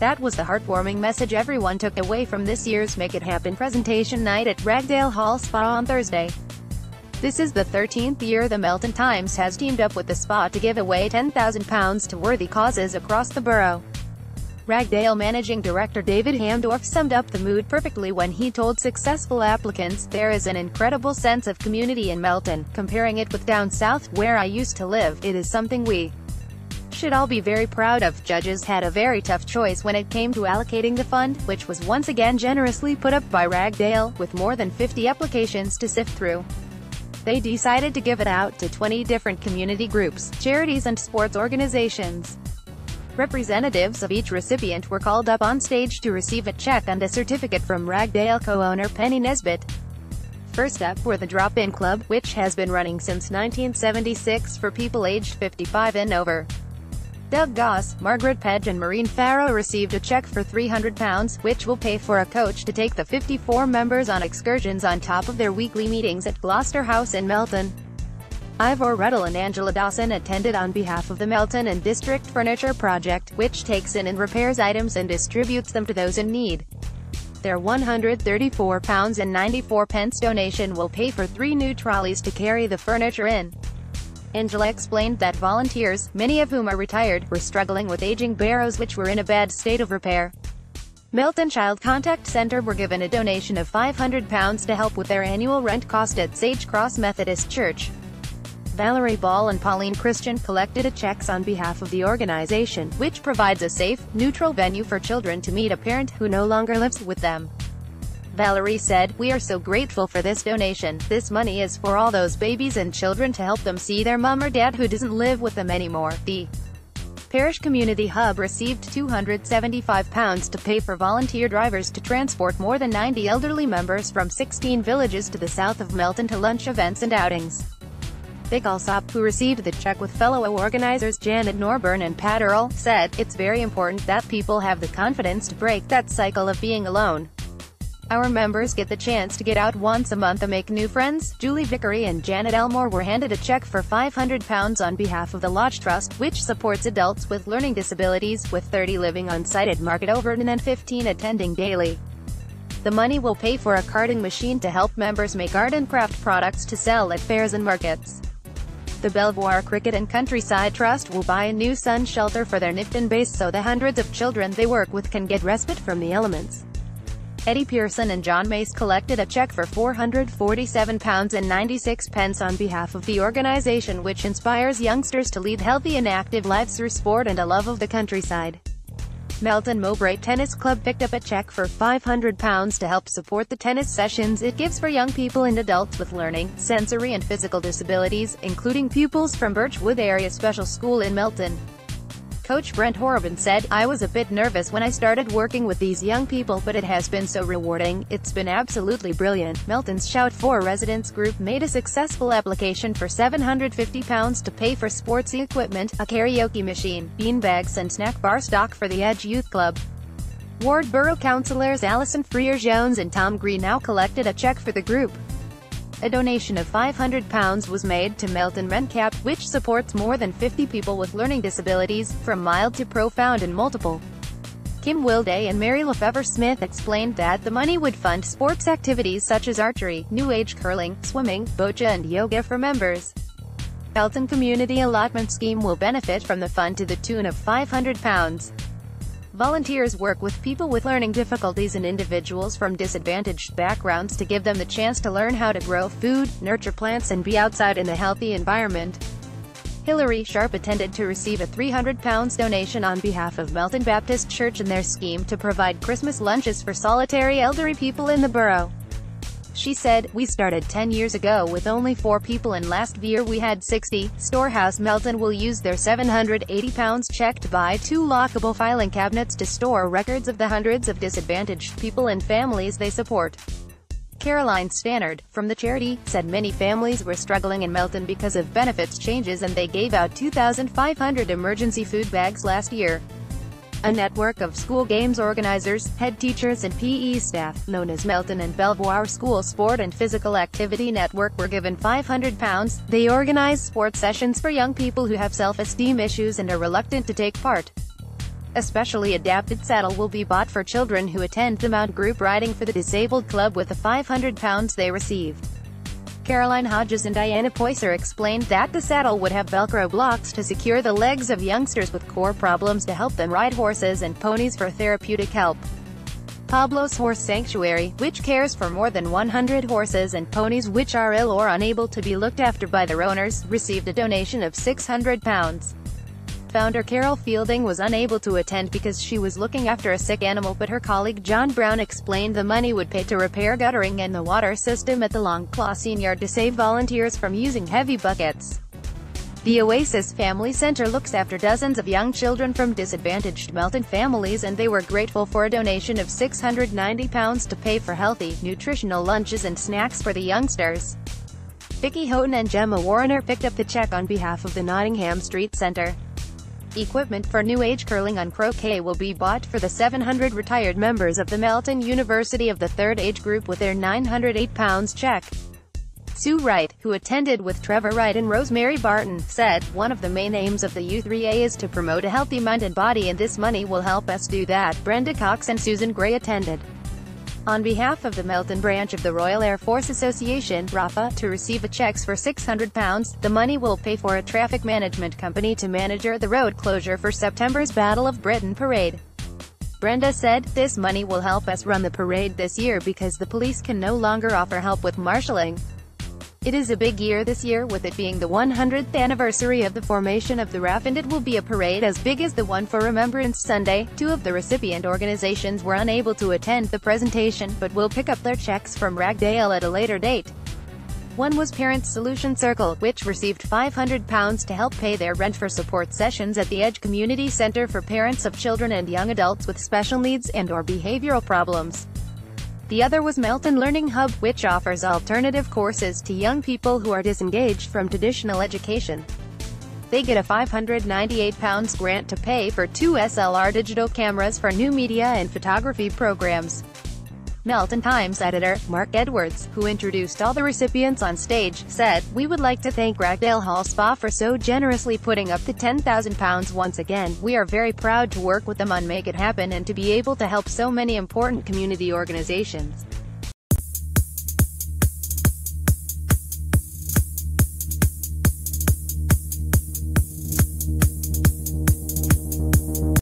That was the heartwarming message everyone took away from this year's Make It Happen presentation night at Ragdale Hall Spa on Thursday. This is the 13th year the Melton Times has teamed up with the spa to give away £10,000 to worthy causes across the borough. Ragdale Managing Director David Hamdorff summed up the mood perfectly when he told successful applicants, "There is an incredible sense of community in Melton. Comparing it with down south, where I used to live, it is something we should all be very proud of." Judges had a very tough choice when it came to allocating the fund, which was once again generously put up by Ragdale, with more than 50 applications to sift through. They decided to give it out to 20 different community groups, charities and sports organizations. Representatives of each recipient were called up on stage to receive a check and a certificate from Ragdale co-owner Penny Nesbitt. First up were the Drop-In Club, which has been running since 1976 for people aged 55 and over. Doug Goss, Margaret Pedge and Maureen Farrow received a check for £300, which will pay for a coach to take the 54 members on excursions on top of their weekly meetings at Gloucester House in Melton. Ivor Ruddle and Angela Dawson attended on behalf of the Melton and District Furniture Project, which takes in and repairs items and distributes them to those in need. Their £134.94 donation will pay for 3 new trolleys to carry the furniture in. Angela explained that volunteers, many of whom are retired, were struggling with aging barrows which were in a bad state of repair. Melton Child Contact Center were given a donation of £500 to help with their annual rent cost at Sage Cross Methodist Church. Valerie Ball and Pauline Christian collected checks on behalf of the organization, which provides a safe, neutral venue for children to meet a parent who no longer lives with them. Valerie said, "We are so grateful for this donation. This money is for all those babies and children to help them see their mom or dad who doesn't live with them anymore." The Parish Community Hub received £275 to pay for volunteer drivers to transport more than 90 elderly members from 16 villages to the south of Melton to lunch events and outings. Vic Alsop, who received the check with fellow organizers Janet Norburn and Pat Earl, said, "It's very important that people have the confidence to break that cycle of being alone. Our members get the chance to get out once a month and make new friends." Julie Vickery and Janet Elmore were handed a check for £500 on behalf of the Lodge Trust, which supports adults with learning disabilities, with 30 living on site at Market Overton and 15 attending daily. The money will pay for a carding machine to help members make art and craft products to sell at fairs and markets. The Belvoir Cricket and Countryside Trust will buy a new sun shelter for their Nipton base so the hundreds of children they work with can get respite from the elements. Eddie Pearson and John Mace collected a check for £447.96 on behalf of the organisation, which inspires youngsters to lead healthy and active lives through sport and a love of the countryside. Melton Mowbray Tennis Club picked up a check for £500 to help support the tennis sessions it gives for young people and adults with learning, sensory and physical disabilities, including pupils from Birchwood Area Special School in Melton. Coach Brent Horobin said, "I was a bit nervous when I started working with these young people, but it has been so rewarding. It's been absolutely brilliant." Melton's Shout 4 residents group made a successful application for £750 to pay for sportsy equipment, a karaoke machine, beanbags and snack bar stock for the Edge Youth Club. Ward Borough Councillors Alison Freer-Jones and Tom Greenow collected a cheque for the group. A donation of £500 was made to Melton Mencap, which supports more than 50 people with learning disabilities, from mild to profound and multiple. Kim Wilde and Mary Lefevre-Smith explained that the money would fund sports activities such as archery, New Age curling, swimming, bocha and yoga for members. Melton Community Allotment Scheme will benefit from the fund to the tune of £500. Volunteers work with people with learning difficulties and individuals from disadvantaged backgrounds to give them the chance to learn how to grow food, nurture plants and be outside in a healthy environment. Hilary Sharp attended to receive a £300 donation on behalf of Melton Baptist Church and their scheme to provide Christmas lunches for solitary elderly people in the borough. She said, "We started 10 years ago with only 4 people and last year we had 60. Storehouse Melton will use their £780 cheque to buy 2 lockable filing cabinets to store records of the hundreds of disadvantaged people and families they support." Caroline Stannard, from the charity, said many families were struggling in Melton because of benefits changes and they gave out 2,500 emergency food bags last year. A network of school games organizers, head teachers and PE staff, known as Melton and Belvoir School Sport and Physical Activity Network, were given £500. They organize sports sessions for young people who have self-esteem issues and are reluctant to take part. A specially adapted saddle will be bought for children who attend the Mount Group Riding for the Disabled Club with the £500 they received. Caroline Hodges and Diana Poyser explained that the saddle would have Velcro blocks to secure the legs of youngsters with core problems to help them ride horses and ponies for therapeutic help. Pablo's Horse Sanctuary, which cares for more than 100 horses and ponies which are ill or unable to be looked after by their owners, received a donation of £600. Founder Carol Fielding was unable to attend because she was looking after a sick animal, but her colleague John Brown explained the money would pay to repair guttering and the water system at the Long Clawson Yard to save volunteers from using heavy buckets. The Oasis Family Center looks after dozens of young children from disadvantaged Melton families, and they were grateful for a donation of £690 to pay for healthy, nutritional lunches and snacks for the youngsters. Vicky Houghton and Gemma Warner picked up the check on behalf of the Nottingham Street Centre. Equipment for New Age curling on croquet will be bought for the 700 retired members of the Melton University of the Third Age group with their £908 check. Sue Wright, who attended with Trevor Wright and Rosemary Barton, said, "One of the main aims of the U3A is to promote a healthy mind and body, and this money will help us do that." Brenda Cox and Susan Gray attended. On behalf of the Melton branch of the Royal Air Force Association, RAFA, to receive a cheque for £600, the money will pay for a traffic management company to manage the road closure for September's Battle of Britain parade. Brenda said, "This money will help us run the parade this year because the police can no longer offer help with marshalling. It is a big year this year, with it being the 100th anniversary of the formation of the RAF, and it will be a parade as big as the one for Remembrance Sunday." Two of the recipient organizations were unable to attend the presentation, but will pick up their checks from Ragdale at a later date. One was Parents Solution Circle, which received £500 to help pay their rent for support sessions at the Edge Community Centre for parents of children and young adults with special needs and/or behavioral problems. The other was Melton Learning Hub, which offers alternative courses to young people who are disengaged from traditional education. They get a £598 grant to pay for 2 SLR digital cameras for new media and photography programs. Melton Times editor, Mark Edwards, who introduced all the recipients on stage, said, "We would like to thank Ragdale Hall Spa for so generously putting up the £10,000 once again. We are very proud to work with them on Make It Happen and to be able to help so many important community organizations."